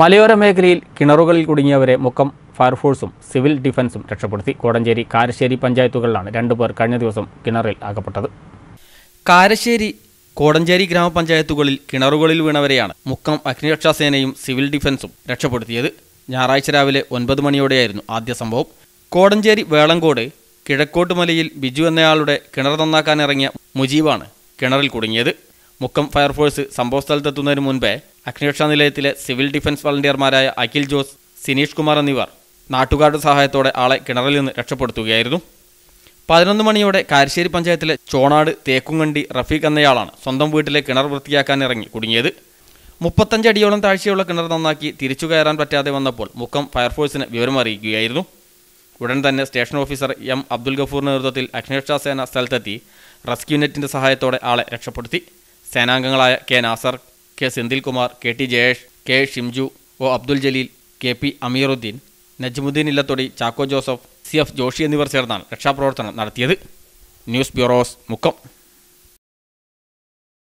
മലയോര മേഖലയിൽ കിണറുകളിൽ കുടുങ്ങിയവരെ മുക്കം ഫയർഫോഴ്സും സിവിൽ ഡിഫൻസും രക്ഷപ്പെടുത്തി. കോടഞ്ചേരി, കാരശ്ശേരി പഞ്ചായത്തുകളിലാണ് 2 പേർ കഴിഞ്ഞ ദിവസം കിണറിൽ അകപ്പെട്ടത്. കാരശ്ശേരി, കോടഞ്ചേരി ഗ്രാമപഞ്ചായത്തുകളിൽ കിണറുകളിൽ വീണവരെയാണ് മുക്കം അഗ്നിരക്ഷാസേനയും സിവിൽ ഡിഫൻസും രക്ഷപ്പെടുത്തിയത്. ഞായറാഴ്ച രാവിലെ 9 മണിയോടെയായിരുന്നു ആദ്യ സംഭവം. കോടഞ്ചേരി വേളങ്കോട് കിഴക്കോട്ട് മലയിൽ ബിജു എന്നയാളുടെ കിണർ നന്നാക്കാനിറങ്ങിയ മുജീബാണ് കിണറിൽ കുടുങ്ങിയത്. മുക്കം ഫയർഫോഴ്സ് സംഭവസ്ഥലത്തെത്തുന്നതിന് മുൻപേ അഗ്നിരക്ഷാ നിലയത്തിലെ സിവിൽ ഡിഫൻസ് വളണ്ടിയർമാരായ അഖിൽ ജോസ്, സിനീഷ് കുമാർ എന്നിവർ നാട്ടുകാരുടെ സഹായത്തോടെ ആളെ കിണറിൽ നിന്ന് രക്ഷപ്പെടുത്തുകയായിരുന്നു. 11 മണിയോടെ കാരശ്ശേരി പഞ്ചായത്തിലെ ചോണാട് തേക്കുംകണ്ടി റഫീഖ് എന്നയാളാണ് സ്വന്തം വീട്ടിലെ കിണർ വൃത്തിയാക്കാനിറങ്ങി കുടുങ്ങിയത്. 35 അടിയോളം താഴ്ചയുള്ള കിണർ നന്നാക്കി തിരിച്ചു കയറാൻ പറ്റാതെ വന്നപ്പോൾ മുക്കം ഫയർഫോഴ്സിന് വിവരമറിയിക്കുകയായിരുന്നു. ഉടൻ തന്നെ സ്റ്റേഷൻ ഓഫീസർ എം അബ്ദുൽ ഗഫൂറിൻ്റെ നേതൃത്വത്തിൽ അഗ്നിരക്ഷാസേന സ്ഥലത്തെത്തി റെസ്ക്യൂ നെറ്റിൻ്റെ സഹായത്തോടെ ആളെ രക്ഷപ്പെടുത്തി. സേനാംഗങ്ങളായ K Nasar, K Senthilkumar, K T Jayesh, K Shimju, O Abdul Jaleel, K P Ameeruddin, Najmuddin Illathodi, Chacko Joseph, C F Joshi എന്നിവർ ചേർന്നാണ് രക്ഷാപ്രവർത്തനം നടത്തിയത്. News bureaus, Mukkam.